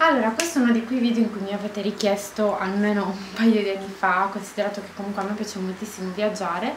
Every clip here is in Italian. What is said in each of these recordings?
Allora, questo è uno di quei video in cui mi avete richiesto almeno un paio di anni fa, considerato che comunque a me piace moltissimo viaggiare,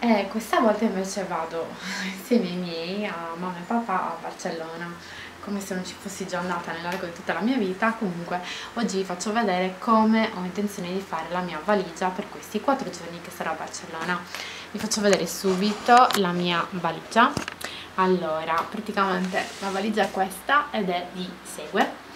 e questa volta invece vado insieme ai miei, a mamma e papà, a Barcellona, come se non ci fossi già andata nell'arco di tutta la mia vita. Comunque oggi vi faccio vedere come ho intenzione di fare la mia valigia per questi 4 giorni che sarò a Barcellona. Vi faccio vedere subito la mia valigia. Allora, praticamente la valigia è questa ed è di segue,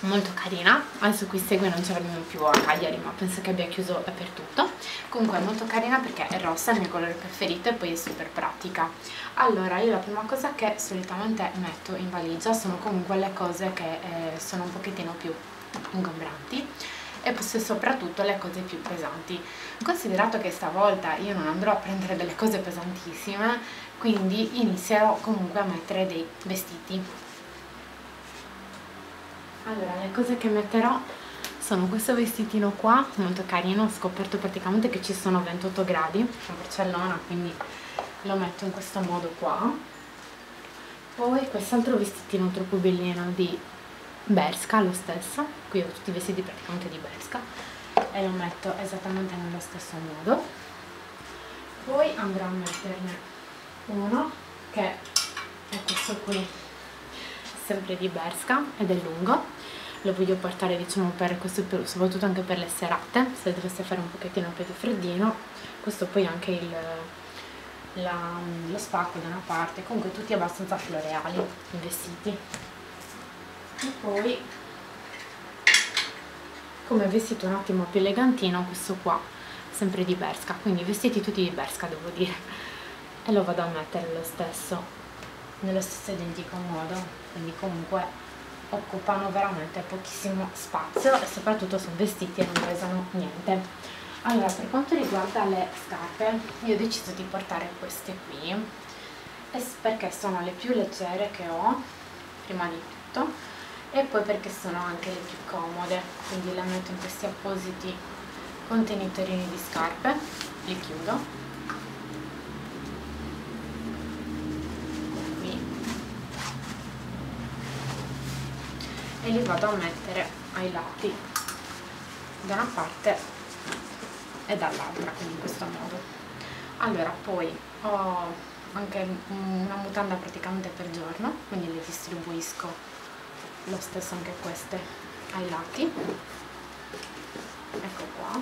molto carina. Adesso qui segue non ce l'abbiamo più a Cagliari, ma penso che abbia chiuso dappertutto. Comunque è molto carina perché è rossa, è il mio colore preferito, e poi è super pratica. Allora, io la prima cosa che solitamente metto in valigia sono comunque le cose che sono un pochettino più ingombranti e soprattutto le cose più pesanti. Considerato che stavolta io non andrò a prendere delle cose pesantissime, quindi inizierò comunque a mettere dei vestiti. Allora, le cose che metterò sono questo vestitino qua, molto carino. Ho scoperto praticamente che ci sono 28 gradi a Barcellona, quindi lo metto in questo modo qua. Poi quest'altro vestitino troppo bellino di Berska, lo stesso. Qui ho tutti i vestiti praticamente di Berska e lo metto esattamente nello stesso modo. Poi andrò a metterne uno che è questo qui, sempre di Berska, ed è lungo. Lo voglio portare, diciamo, per questo, soprattutto anche per le serate, se dovesse fare un pochettino più di freddino. Questo poi anche lo spacco da una parte, comunque tutti abbastanza floreali i vestiti. E poi come vestito un attimo più elegantino, questo qua, sempre di Berska, quindi vestiti tutti di Berska, devo dire, e lo vado a mettere lo stesso, nello stesso identico modo, quindi comunque occupano veramente pochissimo spazio e soprattutto sono vestiti e non pesano niente. Allora, per quanto riguarda le scarpe, io ho deciso di portare queste qui perché sono le più leggere che ho, prima di tutto, e poi perché sono anche le più comode, quindi le metto in questi appositi contenitori di scarpe, li chiudo. E li vado a mettere ai lati, da una parte e dall'altra, quindi in questo modo. Allora, poi ho anche una mutanda praticamente per giorno, quindi le distribuisco lo stesso anche queste ai lati, ecco qua.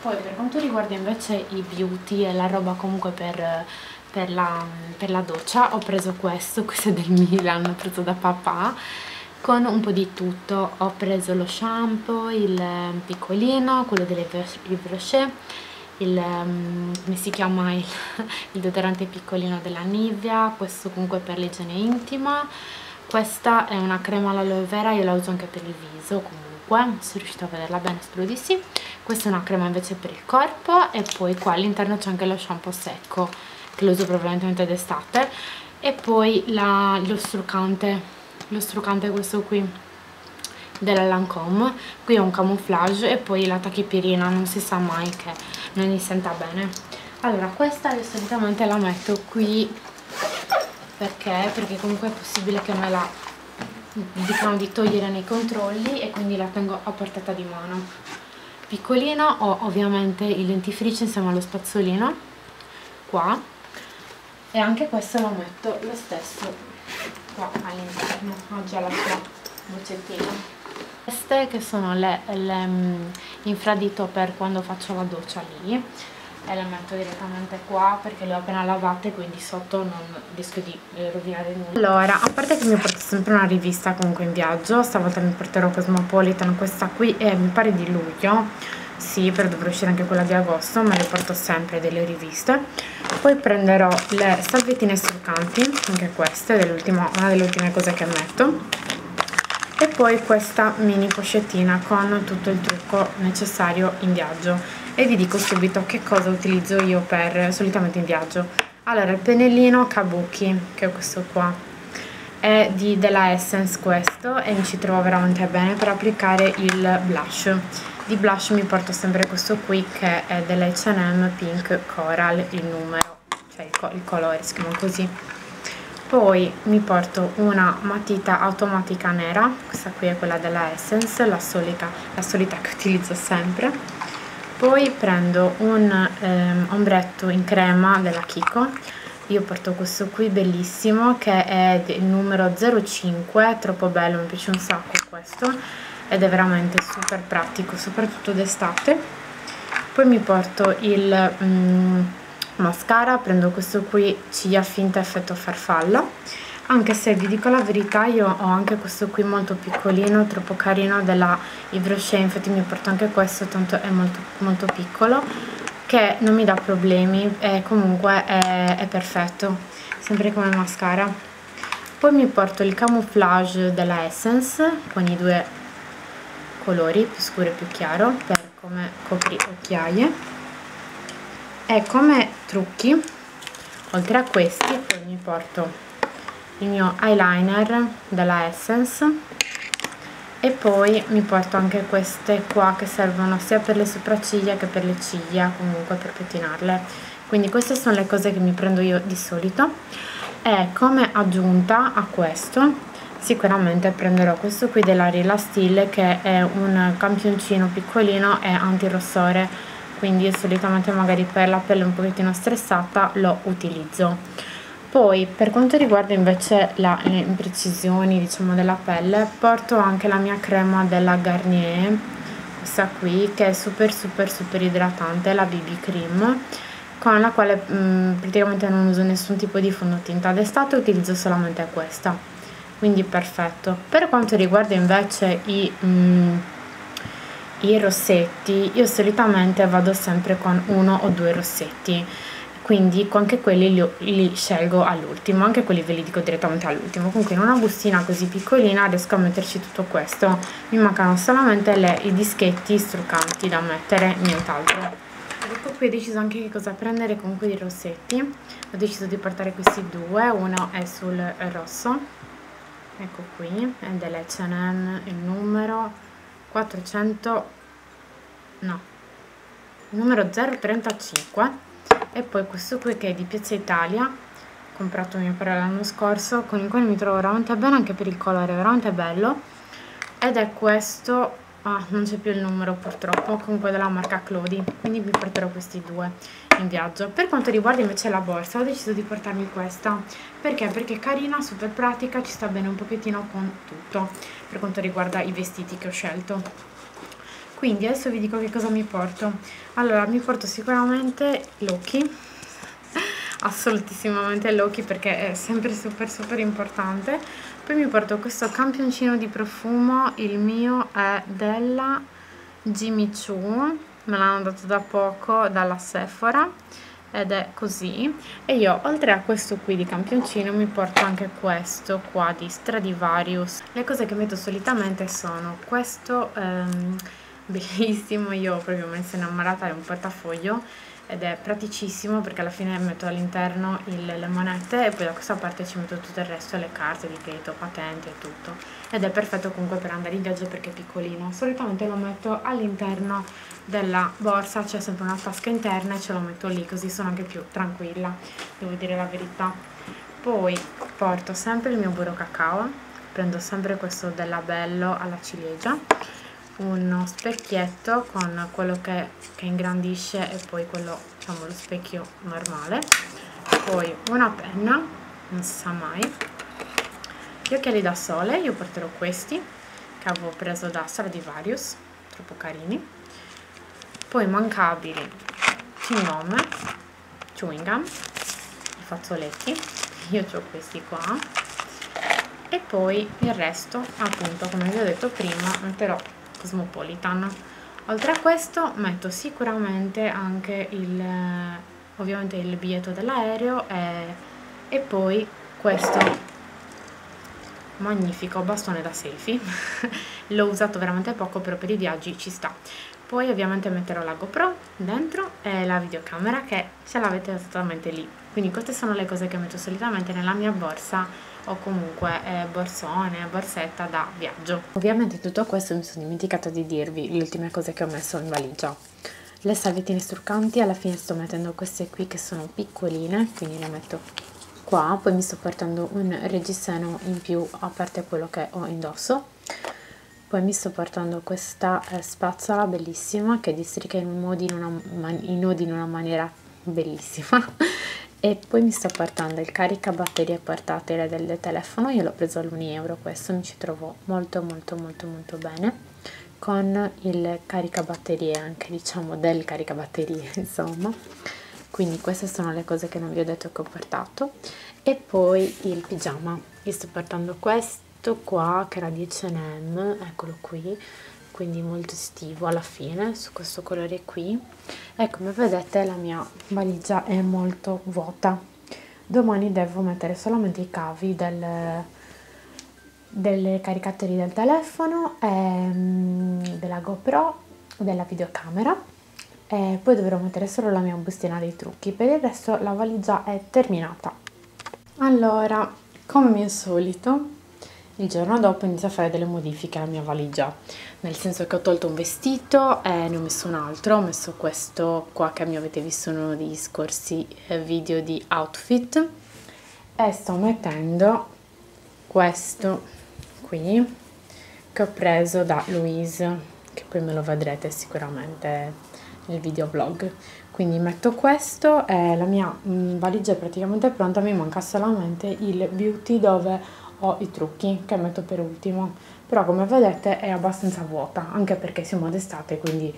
Poi per quanto riguarda invece i beauty e la roba comunque per la doccia, ho preso questo è del Milan, ho preso da papà, con un po' di tutto. Ho preso lo shampoo, il piccolino, quello delle Yves Rocher, il deodorante piccolino della Nivea, questo comunque per l'igiene intima. Questa è una crema all'aloe vera, io la uso anche per il viso, comunque non sono riuscita a vederla bene, spero di sì. Questa è una crema invece per il corpo, e poi qua all'interno c'è anche lo shampoo secco, che lo uso probabilmente d'estate, e poi lo struccante questo qui della Lancome. Qui è un camouflage, e poi la tachipirina, non si sa mai che non mi senta bene. Allora, questa io solitamente la metto qui perché comunque è possibile che me la dicano di togliere nei controlli, e quindi la tengo a portata di mano. Piccolina, ho ovviamente il dentifricio insieme allo spazzolino qua, e anche questo lo metto lo stesso qua all'interno. Ho già la sua boccettina. Queste che sono le infradito per quando faccio la doccia lì, e le metto direttamente qua perché le ho appena lavate, quindi sotto non rischio di rovinare nulla. Allora, a parte che mi porto sempre una rivista comunque in viaggio, stavolta mi porterò Cosmopolitan, questa qui è mi pare di luglio. Sì, però dovrò uscire anche quella di agosto, me le porto sempre delle riviste. Poi prenderò le salviettine struccanti, anche queste, una delle ultime cose che metto. E poi questa mini pochettina con tutto il trucco necessario in viaggio. E vi dico subito che cosa utilizzo io solitamente in viaggio. Allora, il pennellino Kabuki, che è questo qua, è della Essence questo, e mi ci trovo veramente bene per applicare il blush. Di blush mi porto sempre questo qui, che è dell'H&M Pink Coral, il numero, cioè il colore, si chiama così. Poi mi porto una matita automatica nera, questa qui è quella della Essence, la solita che utilizzo sempre. Poi prendo un ombretto in crema della Kiko, io porto questo qui bellissimo che è il numero 05, è troppo bello, mi piace un sacco questo ed è veramente super pratico, soprattutto d'estate. Poi mi porto il... mascara, prendo questo qui, ciglia finta effetto farfalla, anche se vi dico la verità io ho anche questo qui molto piccolino, troppo carino, della Yves Rocher, infatti mi porto anche questo, tanto è molto, molto piccolo, che non mi dà problemi e comunque è perfetto, sempre come mascara. Poi mi porto il camouflage della Essence con i due colori, più scuro e più chiaro, per come copri occhiaie. E come trucchi, oltre a questi, poi mi porto il mio eyeliner della Essence e poi mi porto anche queste qua che servono sia per le sopracciglia che per le ciglia, comunque per pettinarle. Quindi queste sono le cose che mi prendo io di solito. E come aggiunta a questo sicuramente prenderò questo qui della Real Steel, che è un campioncino piccolino e antirossore, quindi io solitamente magari per la pelle un pochettino stressata lo utilizzo. Poi per quanto riguarda invece le imprecisioni, diciamo, della pelle, porto anche la mia crema della Garnier, questa qui, che è super super super idratante, la BB Cream, con la quale praticamente non uso nessun tipo di fondotinta, d'estate utilizzo solamente questa, quindi perfetto. Per quanto riguarda invece i rossetti, io solitamente vado sempre con uno o due rossetti, quindi anche quelli li scelgo all'ultimo, anche quelli ve li dico direttamente all'ultimo. Comunque in una bustina così piccolina riesco a metterci tutto questo, mi mancano solamente i dischetti struccanti da mettere, nient'altro. Dopo qui ho deciso anche che cosa prendere con quei rossetti, ho deciso di portare questi due, uno è sul rosso, ecco qui, è dell'H&M, il numero 035, e poi questo qui che è di Piazza Italia, ho comprato mio padre l'anno scorso, con il quale mi trovo veramente bene, anche per il colore, veramente bello, ed è questo, non c'è più il numero purtroppo, comunque della marca Clodi, quindi vi porterò questi due in viaggio. Per quanto riguarda invece la borsa, ho deciso di portarmi questa, perché è carina, super pratica, ci sta bene un pochettino con tutto per quanto riguarda i vestiti che ho scelto. Quindi adesso vi dico che cosa mi porto. Allora, mi porto sicuramente l'occhi, assolutissimamente l'occhi, perché è sempre super super importante. Poi mi porto questo campioncino di profumo, il mio è della Jimmy Choo, me l'hanno dato da poco dalla Sephora ed è così, e io oltre a questo qui di campioncino mi porto anche questo qua di Stradivarius. Le cose che metto solitamente sono questo bellissimo, io proprio mi sono innamorata, è un portafoglio ed è praticissimo perché alla fine metto all'interno le monete e poi da questa parte ci metto tutto il resto, le carte di credito, patente e tutto, ed è perfetto comunque per andare in viaggio perché è piccolino. Solitamente lo metto all'interno della borsa, c'è sempre una tasca interna e ce lo metto lì, così sono anche più tranquilla, devo dire la verità. Poi porto sempre il mio burro cacao, prendo sempre questo della Bello alla ciliegia, uno specchietto con quello che ingrandisce e poi quello, diciamo, lo specchio normale, poi una penna, non si sa mai, gli occhiali da sole, io porterò questi che avevo preso da Stradivarius, troppo carini, poi mancabili chewing gum, i fazzoletti, io ho questi qua, e poi il resto, appunto, come vi ho detto prima, metterò Cosmopolitan. Oltre a questo metto sicuramente anche ovviamente il biglietto dell'aereo e poi questo magnifico bastone da selfie l'ho usato veramente poco, però per i viaggi ci sta. Poi ovviamente metterò la GoPro dentro e la videocamera, che ce l'avete esattamente lì. Quindi queste sono le cose che metto solitamente nella mia borsa, o comunque borsone, borsetta da viaggio. Ovviamente tutto questo mi sono dimenticata di dirvi le ultime cose che ho messo in valigia. Le salviettine struccanti, alla fine sto mettendo queste qui che sono piccoline, quindi le metto qua, poi mi sto portando un reggiseno in più a parte quello che ho indosso, poi mi sto portando questa spazzola bellissima che districa i nodi in una maniera bellissima e poi mi sto portando il caricabatterie portatile del telefono, io l'ho preso all'1 euro questo, mi ci trovo molto bene con il caricabatterie, anche diciamo del caricabatterie insomma. Quindi queste sono le cose che non vi ho detto che ho portato, e poi il pigiama, vi sto portando questo qua che era di H&M, eccolo qui, quindi molto estivo alla fine, su questo colore qui, e come vedete la mia valigia è molto vuota, domani devo mettere solamente i cavi delle caricatrici del telefono, della GoPro, della videocamera, e poi dovrò mettere solo la mia bustina dei trucchi, per il resto la valigia è terminata. Allora, come mio solito, il giorno dopo inizio a fare delle modifiche alla mia valigia, nel senso che ho tolto un vestito e ne ho messo un altro, ho messo questo qua che mi avete visto in uno degli scorsi video di outfit, e sto mettendo questo qui che ho preso da Louise, che poi me lo vedrete sicuramente nel videoblog. Quindi metto questo e la mia valigia è praticamente pronta, mi manca solamente il beauty dove ho i trucchi che metto per ultimo, però come vedete è abbastanza vuota, anche perché siamo d'estate, quindi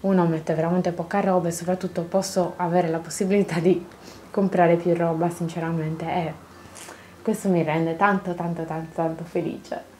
uno mette veramente poca roba e soprattutto posso avere la possibilità di comprare più roba sinceramente, e questo mi rende tanto felice.